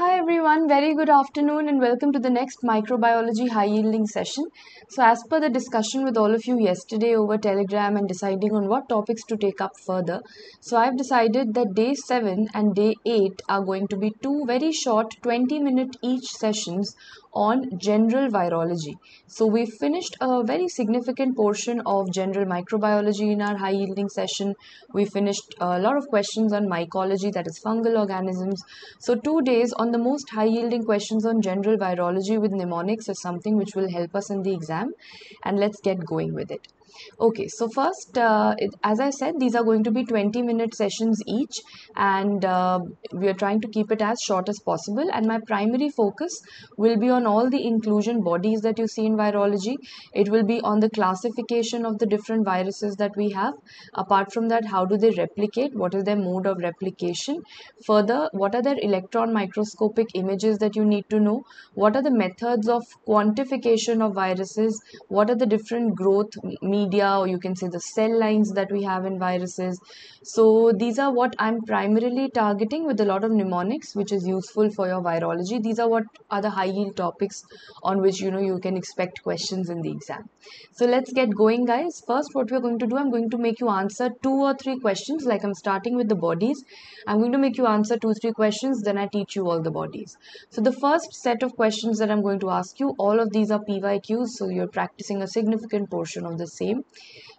Hi everyone, very good afternoon and welcome to the next microbiology high yielding session. So as per the discussion with all of you yesterday over Telegram and deciding on what topics to take up further, so I've decided that day 7 and day 8 are going to be two very short 20-minute each sessions on general virology. So we've finished a very significant portion of general microbiology in our high yielding session. We finished a lot of questions on mycology, that is fungal organisms. So 2 days on the most high yielding questions on general virology with mnemonics is something which will help us in the exam, and let's get going with it. Okay, so first, as I said, these are going to be 20-minute sessions each, and we are trying to keep it as short as possible, and my primary focus will be on all the inclusion bodies that you see in virology. It will be on the classification of the different viruses that we have. Apart from that, how do they replicate? What is their mode of replication? Further, what are their electron microscopic images that you need to know? What are the methods of quantification of viruses? What are the different growth media, or you can say the cell lines that we have in viruses? So these are what I'm primarily targeting with a lot of mnemonics, which is useful for your virology. These are what are the high yield topics on which you can expect questions in the exam. So let's get going, guys. First, what we're going to do, I'm going to make you answer 2 or 3 questions. Like, I'm starting with the bodies. I'm going to make you answer 2-3 questions, then I teach you all the bodies. So the first set of questions that I'm going to ask you, all of these are PYQs, so you're practicing a significant portion of this same.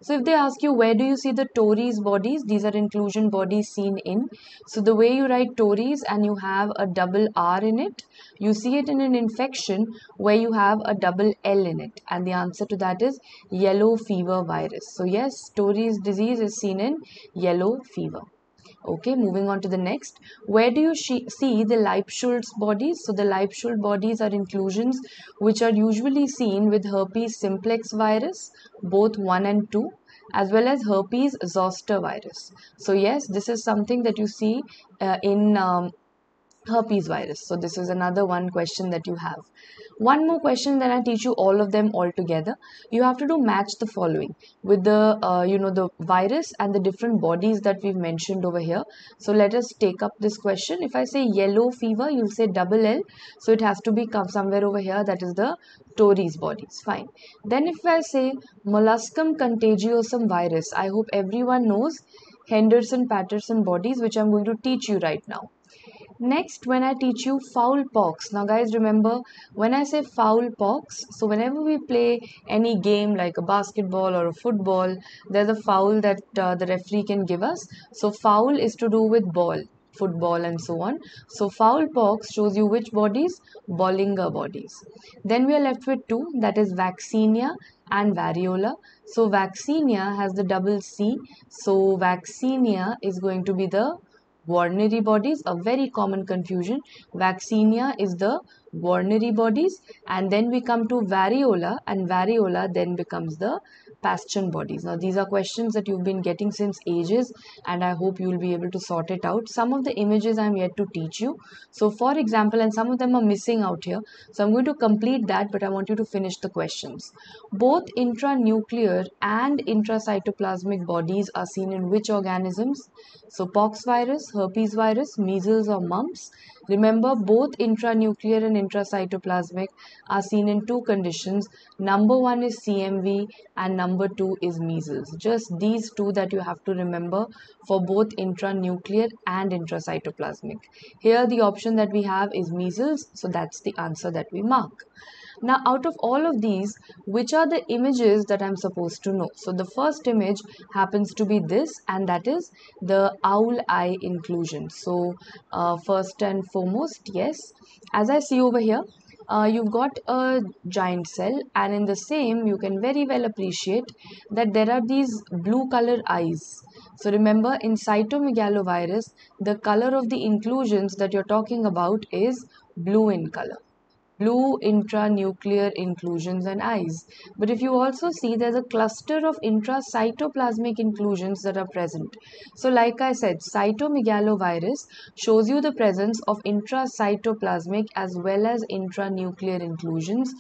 So if they ask you, where do you see the Torres bodies? These are inclusion bodies seen in. So the way you write Torres and you have a double R in it, you see it in an infection where you have a double L in it. And the answer to that is yellow fever virus. So yes, Torres disease is seen in yellow fever. Okay, moving on to the next. Where do you see the Lipschütz bodies? So the Lipschütz bodies are inclusions which are usually seen with herpes simplex virus, both 1 and 2, as well as herpes zoster virus. So yes, this is something that you see in herpes virus. So this is another one question that you have. One more question, then I teach you all of them all together. You have to do match the following with the the virus and the different bodies that we've mentioned over here. So let us take up this question. If I say yellow fever, you'll say double L, so it has to be somewhere over here, that is the Torres bodies. Fine. Then if I say molluscum contagiosum virus, I hope everyone knows Henderson-Patterson bodies, which I'm going to teach you right now. Next, when I teach you fowl pox. Now guys, remember, when I say fowl pox, so whenever we play any game like a basketball or a football, there's a foul that the referee can give us. So foul is to do with ball, football and so on. So fowl pox shows you which bodies? Bollinger bodies. Then we are left with 2, that is vaccinia and variola. So vaccinia has the double C. So vaccinia is going to be the Guarnieri bodies, a very common confusion. Vaccinia is the Guarnieri bodies, and then we come to variola, and variola then becomes the Paschen bodies. Now these are questions that you've been getting since ages, and I hope you'll be able to sort it out. Some of the images I'm yet to teach you. So for example, and some of them are missing out here. So I'm going to complete that, but I want you to finish the questions. Both intranuclear and intracytoplasmic bodies are seen in which organisms? So pox virus, herpes virus, measles or mumps. Remember, both intranuclear and intracytoplasmic are seen in 2 conditions. Number 1 is CMV and number 2 is measles. Just these 2 that you have to remember for both intranuclear and intracytoplasmic. Here the option that we have is measles, so that's the answer that we mark. Now, out of all of these, which are the images that I'm supposed to know? So the first image happens to be this, and that is the owl eye inclusion. So first and foremost, yes, as I see over here, you've got a giant cell, and in the same you can very well appreciate that there are these blue color eyes. So remember, in cytomegalovirus, the color of the inclusions that you're talking about is blue in color. Blue intranuclear inclusions and eyes. But if you also see, there's a cluster of intracytoplasmic inclusions that are present. So like I said, cytomegalovirus shows you the presence of intracytoplasmic as well as intranuclear inclusions.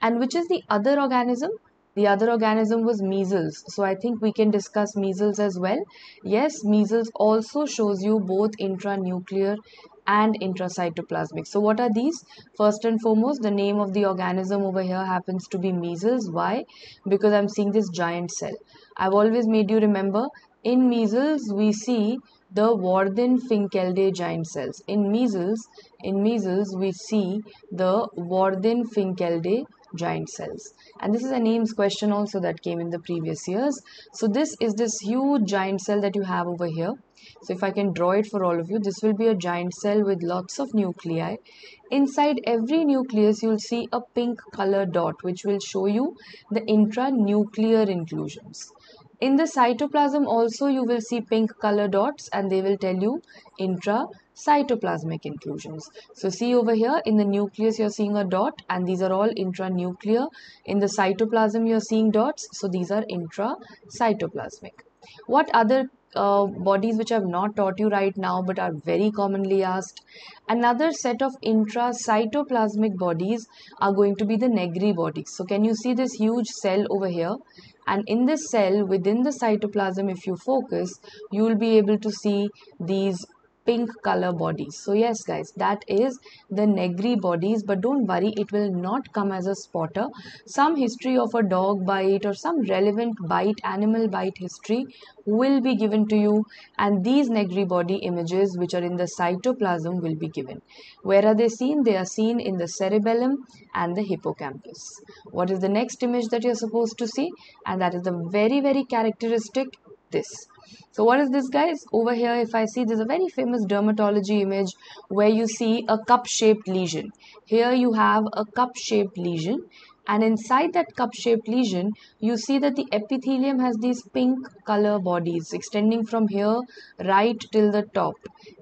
And which is the other organism? The other organism was measles. So I think we can discuss measles as well. Yes, measles also shows you both intranuclear and intracytoplasmic. So what are these? First and foremost, the name of the organism over here happens to be measles. Why? Because I'm seeing this giant cell. I've always made you remember, in measles we see the Warthin-Finkeldey giant cells. In measles we see the Warthin-Finkeldey giant cells, and this is an AIMS question also that came in the previous years. So this is this huge giant cell that you have over here. So if I can draw it for all of you, this will be a giant cell with lots of nuclei. Inside every nucleus you'll see a pink color dot, which will show you the intranuclear inclusions. In the cytoplasm also you will see pink color dots, and they will tell you intracytoplasmic inclusions. So see over here, in the nucleus you're seeing a dot, and these are all intranuclear. In the cytoplasm you're seeing dots, so these are intracytoplasmic. What other bodies which I have not taught you right now but are very commonly asked? Another set of intracytoplasmic bodies are going to be the Negri bodies. So can you see this huge cell over here? And in this cell, within the cytoplasm, if you focus, you will be able to see these pink color bodies. So yes guys, that is the Negri bodies, but don't worry, it will not come as a spotter. Some history of a dog bite or some relevant bite, animal bite history will be given to you, and these Negri body images which are in the cytoplasm will be given. Where are they seen? They are seen in the cerebellum and the hippocampus. What is the next image that you are supposed to see? And that is the very, very characteristic, this. So what is this guys? Over here if I see, there's a very famous dermatology image where you see a cup-shaped lesion. Here you have a cup-shaped lesion, and inside that cup-shaped lesion you see that the epithelium has these pink color bodies extending from here right till the top.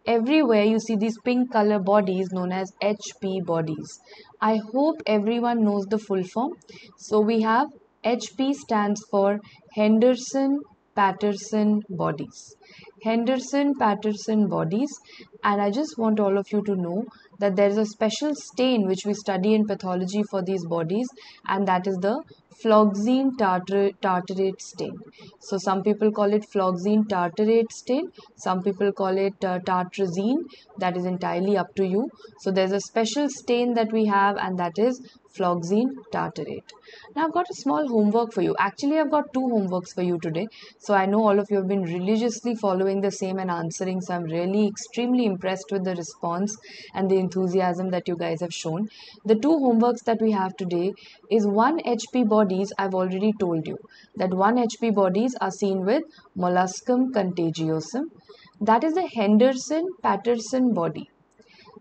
Everywhere you see these pink color bodies known as HP bodies. I hope everyone knows the full form. So we have HP stands for Henderson-Patterson bodies. Henderson-Patterson bodies, and I just want all of you to know that there is a special stain which we study in pathology for these bodies, and that is the phloxine tartrate stain. So some people call it phloxine tartrate stain, some people call it tartrazine. That is entirely up to you. So there's a special stain that we have, and that is phloxine tartrate. Now I've got a small homework for you. Actually, I've got two homeworks for you today. So I know all of you have been religiously following the same and answering. So I'm really extremely impressed with the response and the enthusiasm that you guys have shown. The two homeworks that we have today is one, HP bodies. I've already told you that one HP bodies are seen with molluscum contagiosum. That is the Henderson-Patterson body.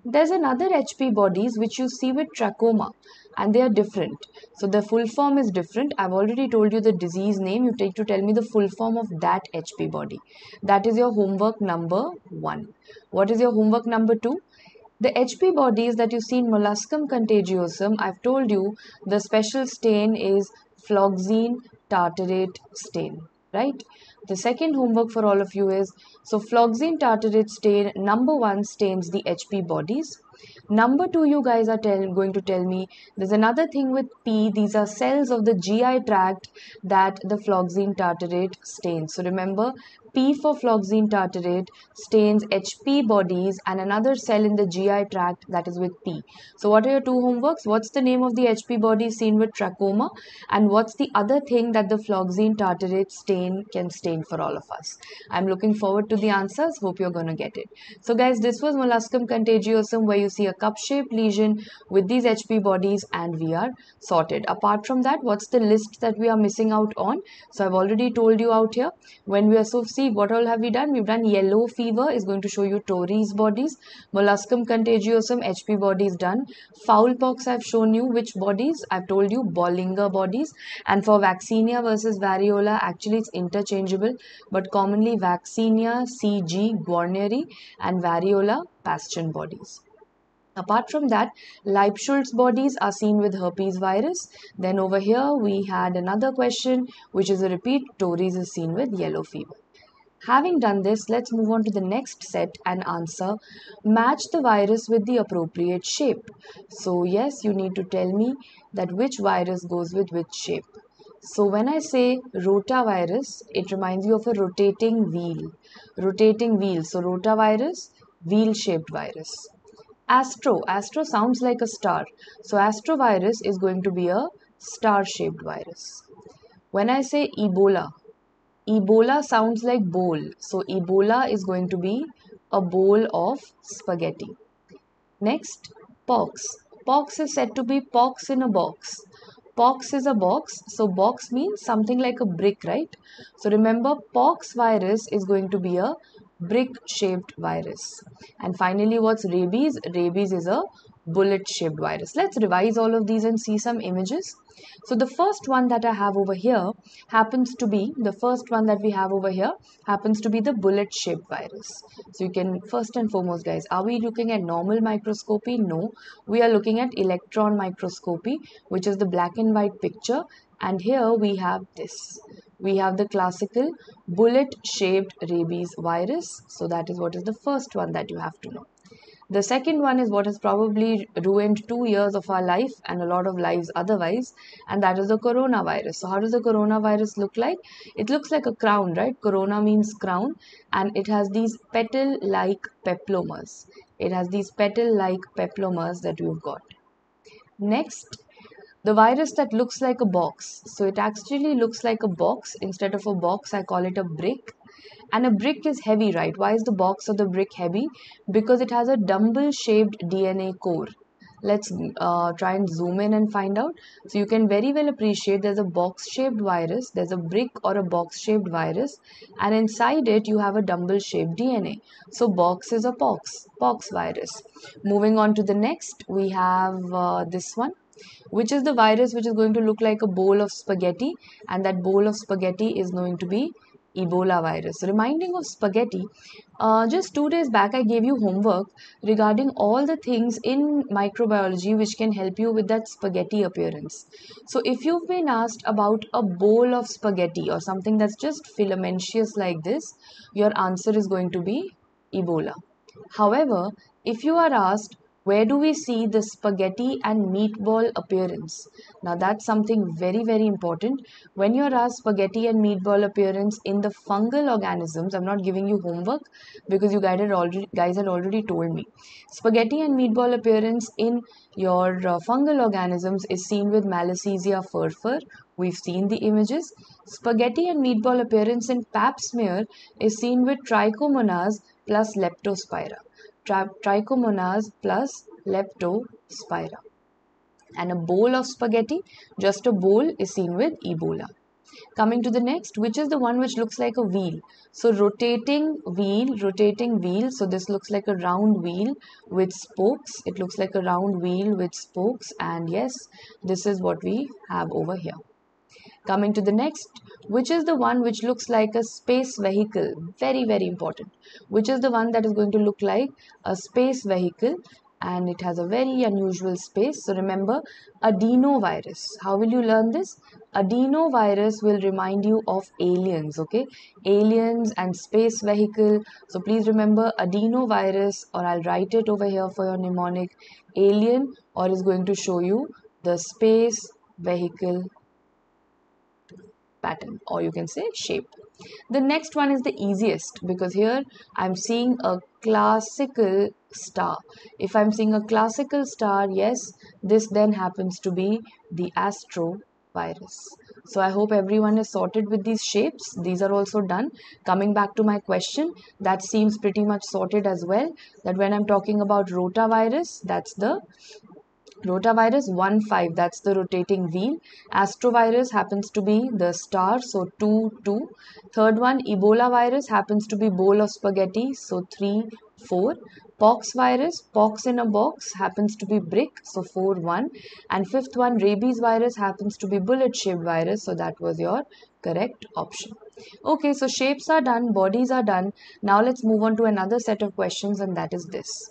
There's another HP bodies which you see with trachoma, and they are different. So the full form is different. I've already told you the disease name. You take to tell me the full form of that HP body. That is your homework number one. What is your homework number two? The HP bodies that you see in molluscum contagiosum, I've told you the special stain is phloxine tartrate stain, right? The second homework for all of you is, so phloxine tartrate stain, number one, stains the HP bodies. Number two, you guys are going to tell me there's another thing with P. These are cells of the GI tract that the phloxine tartrate stains. So remember, P for phloxine tartrate stains HP bodies and another cell in the GI tract that is with P. So what are your two homeworks? What's the name of the HP body seen with trachoma, and what's the other thing that the phloxine tartrate stain can stain for all of us? I'm looking forward to the answers. Hope you're going to get it. So guys, this was molluscum contagiosum, where you see a cup-shaped lesion with these HP bodies, and we are sorted. Apart from that, what's the list that we are missing out on? So I've already told you out here. When we are so, see what all have we done? We've done yellow fever is going to show you Torres bodies, molluscum contagiosum, HP bodies done. Foulpox I've shown you which bodies? I've told you Bollinger bodies, and for vaccinia versus variola, actually it's interchangeable, but commonly vaccinia, CG, Guarnieri, and variola, Paschen bodies. Apart from that, Lipschütz bodies are seen with herpes virus. Then over here we had another question which is a repeat, Torres is seen with yellow fever. Having done this, let's move on to the next set and answer. Match the virus with the appropriate shape. So yes, you need to tell me that which virus goes with which shape. So when I say rotavirus, it reminds you of a rotating wheel. So rotavirus, wheel-shaped virus. Astro. Astro sounds like a star. So astrovirus is going to be a star-shaped virus. When I say Ebola, Ebola sounds like bowl. So Ebola is going to be a bowl of spaghetti. Next, pox. Pox is said to be pox in a box. Pox is a box. So box means something like a brick, right? So remember, pox virus is going to be a brick-shaped virus. And finally, what's rabies? Rabies is a bullet-shaped virus. Let's revise all of these and see some images. So the first one that I have over here happens to be, the first one that we have over here happens to be the bullet-shaped virus. So you can, first and foremost guys, are we looking at normal microscopy? No. We are looking at electron microscopy, which is the black and white picture. And here we have this. We have the classical bullet-shaped rabies virus. So that is what is the first one that you have to know. The second one is what has probably ruined 2 years of our life and a lot of lives otherwise, and that is the coronavirus. So how does the coronavirus look like? It looks like a crown, right? Corona means crown, and it has these petal-like papillomas. It has these petal-like papillomas that we've got. Next, the virus that looks like a box. So it actually looks like a box. Instead of a box, I call it a brick. And a brick is heavy, right? Why is the box or the brick heavy? Because it has a dumbbell-shaped DNA core. Let's try and zoom in and find out. So you can very well appreciate there's a box-shaped virus. There's a brick or a box-shaped virus. And inside it, you have a dumbbell-shaped DNA. So box is a pox, pox virus. Moving on to the next, we have this one, which is the virus which is going to look like a bowl of spaghetti. And that bowl of spaghetti is going to be Ebola virus. Reminding of spaghetti, just 2 days back I gave you homework regarding all the things in microbiology which can help you with that spaghetti appearance. So if you've been asked about a bowl of spaghetti or something that's just filamentous like this, your answer is going to be Ebola. However, if you are asked, where do we see the spaghetti and meatball appearance? Now that's something very, very important. When you're asked spaghetti and meatball appearance in the fungal organisms, I'm not giving you homework because you guys had already told me. Spaghetti and meatball appearance in your fungal organisms is seen with Malassezia furfur. We've seen the images. Spaghetti and meatball appearance in pap smear is seen with Trichomonas plus Leptospira. Trichomonas plus Leptospira. And a bowl of spaghetti, just a bowl, is seen with Ebola. Coming to the next, which is the one which looks like a wheel. So rotating wheel, rotating wheel. So this looks like a round wheel with spokes. It looks like a round wheel with spokes. And yes, this is what we have over here. Coming to the next, which is the one which looks like a space vehicle. Very, very important. Which is the one that is going to look like a space vehicle, and it has a very unusual space. So remember, adenovirus. How will you learn this? Adenovirus will remind you of aliens, okay? Aliens and space vehicle. So please remember adenovirus, or I'll write it over here for your mnemonic. Alien, or is going to show you the space vehicle pattern, or you can say shape. The next one is the easiest, because here I'm seeing a classical star. If I'm seeing a classical star, yes, this then happens to be the astrovirus. So I hope everyone is sorted with these shapes. These are also done. Coming back to my question, that seems pretty much sorted as well, that when I'm talking about rotavirus, that's the rotavirus 1-5, that's the rotating wheel. Astrovirus happens to be the star, so 2-2. Third one, Ebola virus, happens to be bowl of spaghetti, so 3-4. Pox virus, pox in a box, happens to be brick, so 4-1. And fifth one, rabies virus, happens to be bullet-shaped virus, so that was your correct option. Okay, so shapes are done, bodies are done. Now let's move on to another set of questions, and that is this.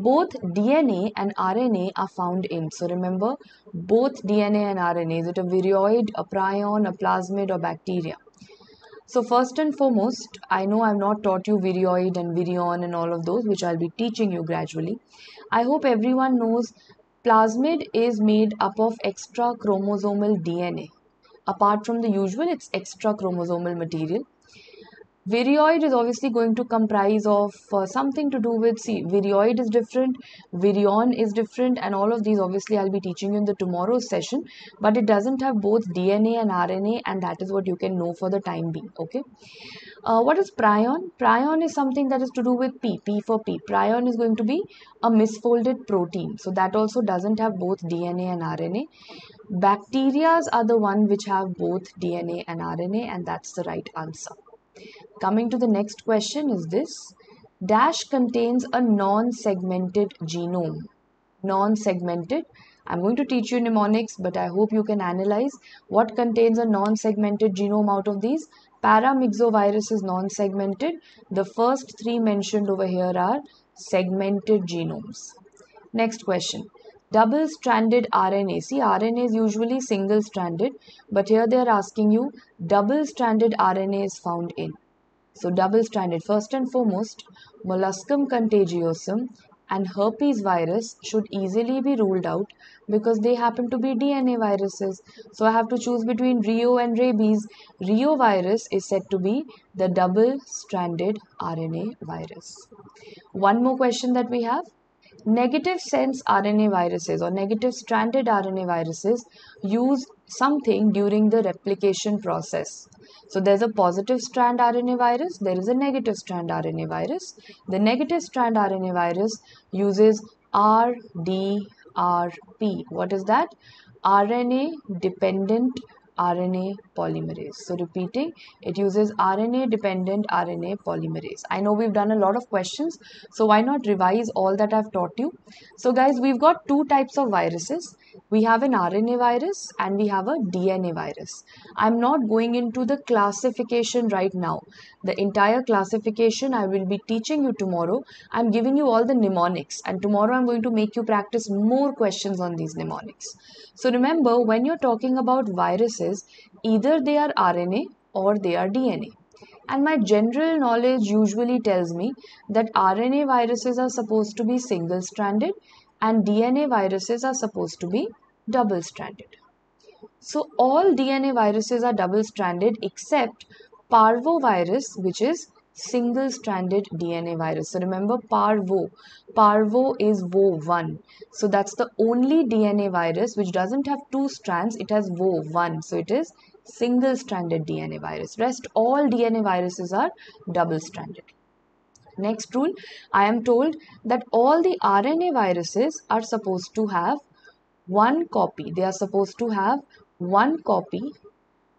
Both DNA and RNA are found in. So remember, both DNA and RNA. Is it a viroid, a prion, a plasmid, or bacteria? So first and foremost, I know I've not taught you viroid and virion and all of those, which I'll be teaching you gradually. I hope everyone knows plasmid is made up of extra chromosomal DNA. Apart from the usual, it's extra chromosomal material. Viroid is obviously going to comprise of something to do with, see, viroid is different, virion is different, and all of these obviously I'll be teaching you in the tomorrow's session, but it doesn't have both DNA and RNA, and that is what you can know for the time being, okay. What is prion? Prion is something that is to do with P, P for P. Prion is going to be a misfolded protein, so that also doesn't have both DNA and RNA. Bacteria are the one which have both DNA and RNA, and that's the right answer. Coming to the next question is this. Dash contains a non-segmented genome. Non-segmented. I'm going to teach you mnemonics, but I hope you can analyze what contains a non-segmented genome out of these. Paramyxovirus is non-segmented. The first three mentioned over here are segmented genomes. Next question. Double-stranded RNA. See, RNA is usually single-stranded, but here they are asking you double-stranded RNA is found in. So double-stranded, first and foremost, molluscum contagiosum and herpes virus should easily be ruled out because they happen to be DNA viruses. So I have to choose between Rio and rabies. Rio virus is said to be the double-stranded RNA virus. One more question that we have. Negative sense RNA viruses or negative stranded RNA viruses use something during the replication process. So there's a positive strand RNA virus, there is a negative strand RNA virus. The negative strand RNA virus uses RDRP. What is that? RNA dependent RNA polymerase. So repeating, it uses RNA dependent RNA polymerase. I know we've done a lot of questions, so why not revise all that I've taught you. So guys, we've got two types of viruses. We have an RNA virus and we have a DNA virus. I'm not going into the classification right now. The entire classification I will be teaching you tomorrow. I'm giving you all the mnemonics, and tomorrow I'm going to make you practice more questions on these mnemonics. So remember, when you're talking about viruses, either they are RNA or they are DNA. And my general knowledge usually tells me that RNA viruses are supposed to be single-stranded and DNA viruses are supposed to be double-stranded. So all DNA viruses are double-stranded except parvovirus, which is single-stranded DNA virus. So remember parvo. Parvo is Vo1. So that's the only DNA virus which doesn't have two strands. It has Vo1. So it is single-stranded DNA virus. Rest all DNA viruses are double-stranded. Next rule, I am told that all the RNA viruses are supposed to have one copy. They are supposed to have one copy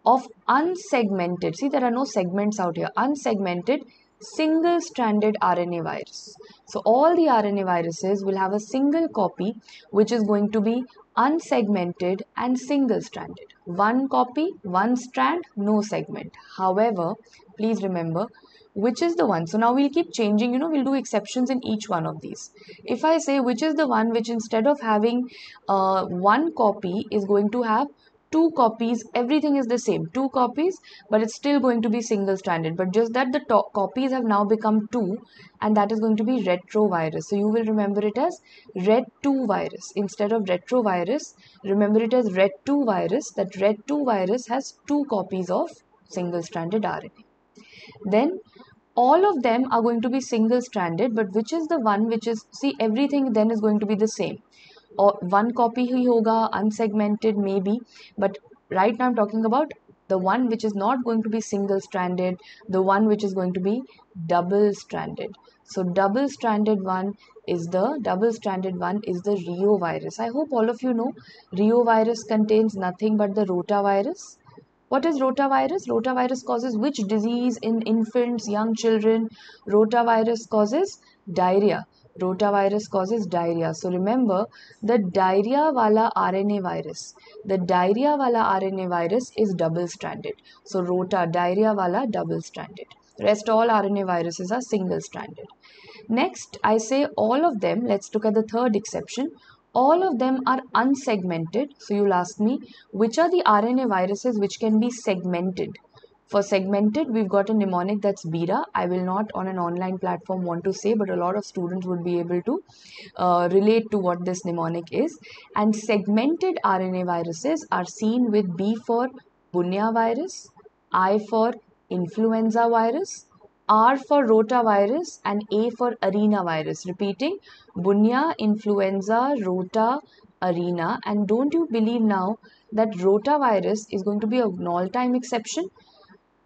of unsegmented, see there are no segments out here, unsegmented single-stranded RNA virus. So all the RNA viruses will have a single copy which is going to be unsegmented and single-stranded. One copy, one strand, no segment. However, please remember, which is the one? So now we'll keep changing, you know, we'll do exceptions in each one of these. If I say which is the one which instead of having one copy is going to have two copies, everything is the same, two copies, but it's still going to be single-stranded. But just that the top copies have now become two, and that is going to be retrovirus. So you will remember it as ret2 virus. Instead of retrovirus, remember it as ret2 virus, that ret2 virus has two copies of single-stranded RNA. Then all of them are going to be single-stranded, but which is the one which is, see, everything then is going to be the same. Or one copy hi hoga, unsegmented maybe, but right now I'm talking about the one which is not going to be single-stranded, the one which is going to be double-stranded. So double-stranded one is the Rio virus. I hope all of you know Rio virus contains nothing but the rotavirus. What is rotavirus? Rotavirus causes which disease in infants, young children? Rotavirus causes diarrhea. Rotavirus causes diarrhea. So remember, the diarrhea wala RNA virus. The diarrhea wala RNA virus is double-stranded. So rota, diarrhea wala, double-stranded. Rest all RNA viruses are single-stranded. Next, I say all of them, let's look at the third exception. All of them are unsegmented. So you'll ask me, which are the RNA viruses which can be segmented? For segmented, we've got a mnemonic that's BIRA. I will not on an online platform want to say, but a lot of students would be able to relate to what this mnemonic is. And segmented RNA viruses are seen with B for Bunya virus, I for influenza virus, R for rotavirus and A for arenavirus. Repeating, Bunya, influenza, rota, arena. And don't you believe now that rotavirus is going to be an all-time exception?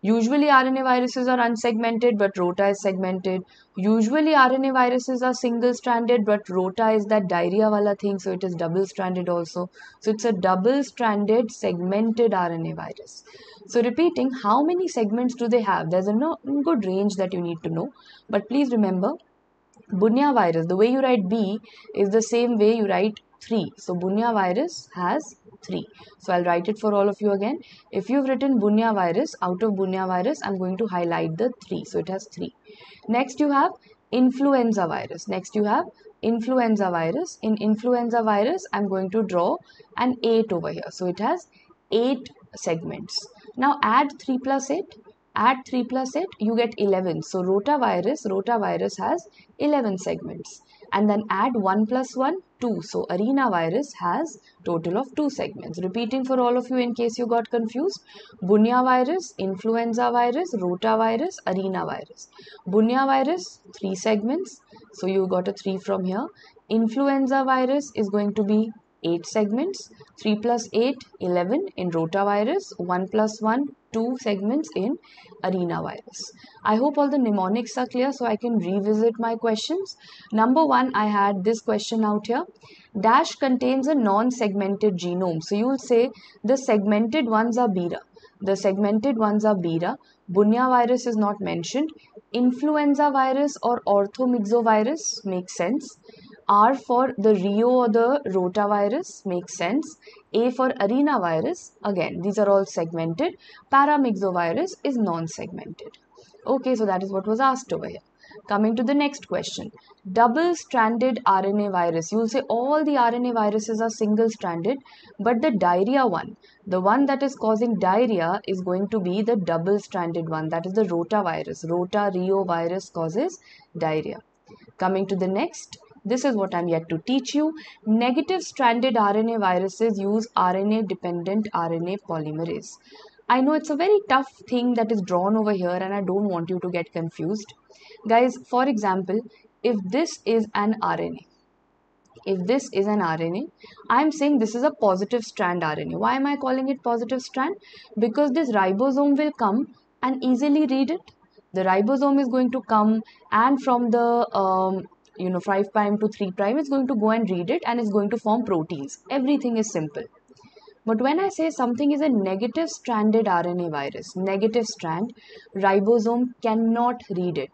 Usually RNA viruses are unsegmented, but rota is segmented. Usually RNA viruses are single-stranded, but rota is that diarrhea wala thing, so it is double-stranded also. So it's a double-stranded segmented RNA virus. So repeating, how many segments do they have? There's a good range that you need to know. But please remember, Bunya virus, the way you write B is the same way you write 3. So Bunya virus has 3. So I'll write it for all of you again. If you've written Bunya virus, out of Bunya virus, I'm going to highlight the 3. So it has 3. Next you have influenza virus. In influenza virus, I'm going to draw an 8 over here. So it has 8 segments. Now add 3 plus 8. Add 3 plus 8, you get 11. So rotavirus has 11 segments. And then add 1 plus 1, 2. So arenavirus has total of 2 segments. Repeating for all of you in case you got confused. Bunya virus, influenza virus, rotavirus, arenavirus. Bunya virus, 3 segments. So you got a 3 from here. Influenza virus is going to be 8 segments. 3 plus 8, 11 in rotavirus. 1 plus 1, 2 segments in arenavirus. I hope all the mnemonics are clear, so I can revisit my questions. Number 1, I had this question out here. Dash contains a non-segmented genome. So you will say the segmented ones are BIRA. Bunya virus is not mentioned. Influenza virus or orthomyxovirus makes sense. R for the Rio or the rotavirus makes sense. A for arenavirus, again, these are all segmented. Paramyxovirus is non-segmented. Okay, so that is what was asked over here. Coming to the next question. Double-stranded RNA virus. You will say all the RNA viruses are single-stranded, but the diarrhea one, the one that is causing diarrhea is going to be the double-stranded one. That is the rotavirus. Rota-Rio virus causes diarrhea. Coming to the next. This is what I'm yet to teach you. Negative-stranded RNA viruses use RNA-dependent RNA polymerase. I know it's a very tough thing that is drawn over here and I don't want you to get confused. Guys, for example, if this is an RNA, I'm saying this is a positive strand RNA. Why am I calling it positive strand? Because this ribosome will come and easily read it. The ribosome is going to come and from the 5 prime to 3 prime, it's going to go and read it and it's going to form proteins. Everything is simple. But when I say something is a negative stranded RNA virus, negative strand, ribosome cannot read it.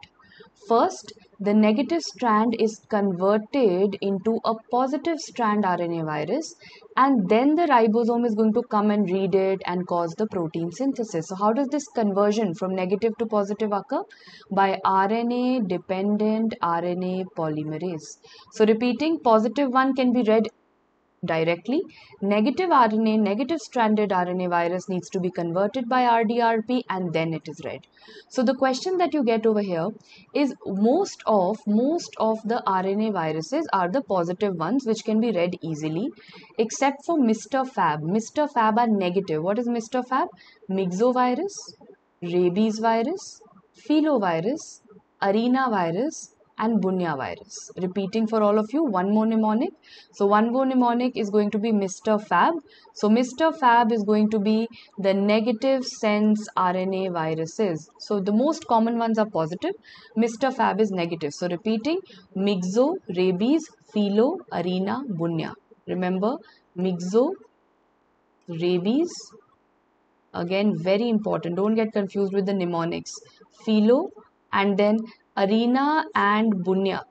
First, the negative strand is converted into a positive strand RNA virus and then the ribosome is going to come and read it and cause the protein synthesis. So how does this conversion from negative to positive occur? By RNA-dependent RNA polymerase. So repeating, positive one can be read directly. Negative RNA, negative stranded RNA virus needs to be converted by RDRP and then it is read. So the question that you get over here is most of the RNA viruses are the positive ones which can be read easily except for Mr. Fab. Mr. Fab are negative. What is Mr. Fab? Myxovirus, rabies virus, filovirus, arenavirus, and Bunya virus. Repeating for all of you, one more mnemonic. So one more mnemonic is going to be Mr. Fab. So Mr. Fab is going to be the negative sense RNA viruses. So the most common ones are positive. Mr. Fab is negative. So repeating, Myxo, rabies, philo, arena, Bunya. Remember, Myxo, rabies. Again, very important. Don't get confused with the mnemonics. Philo and then Arena and Bunya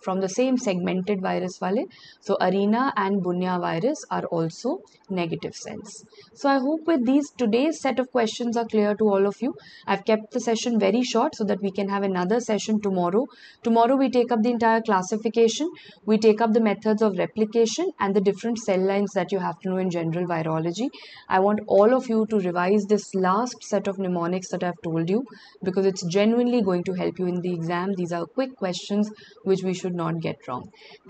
from the same segmented virus wale. So Arena and Bunya virus are also negative sense. So I hope with these today's set of questions are clear to all of you. I've kept the session very short so that we can have another session tomorrow. Tomorrow we take up the entire classification. We take up the methods of replication and the different cell lines that you have to know in general virology. I want all of you to revise this last set of mnemonics that I've told you because it's genuinely going to help you in the exam. These are quick questions which we should not get wrong.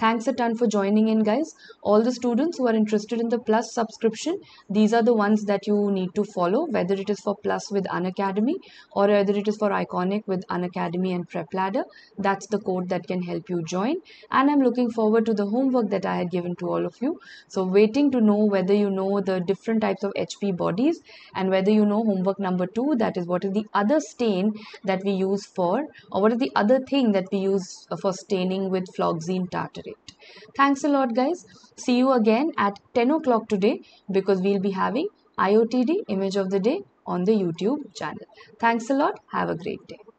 Thanks a ton for joining in, guys. All the students who are interested in the Plus subscription, these are the ones that you need to follow, whether it is for Plus with Unacademy or whether it is for Iconic with Unacademy and Prep Ladder. That's the code that can help you join. And I'm looking forward to the homework that I had given to all of you. So waiting to know whether you know the different types of HP bodies and whether you know homework number 2, that is what is the other stain that we use for, or what is the other thing that we use for staining with phloxine tartrate. Thanks a lot, guys. See you again at 10 o'clock today, because we'll be having IOTD, Image of the Day, on the YouTube channel. Thanks a lot. Have a great day.